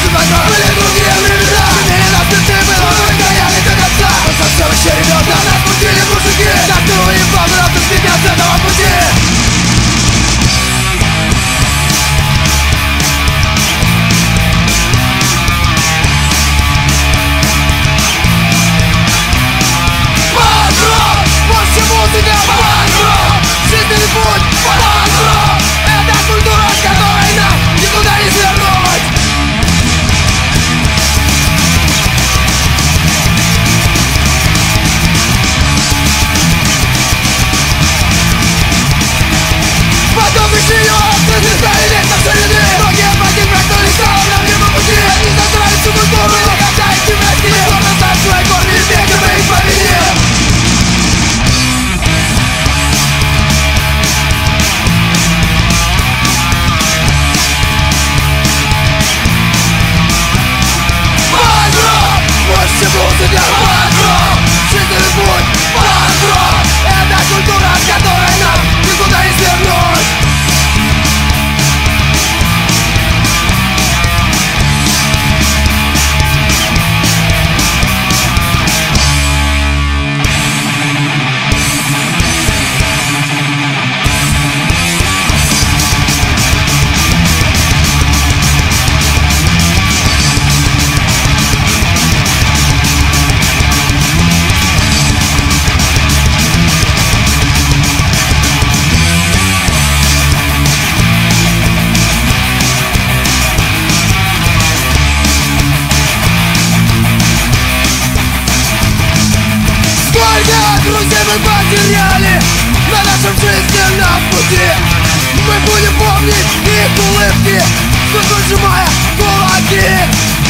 Друзей мы потеряли на нашем жизненном пути. Мы будем помнить их улыбки, сжимая кулаки.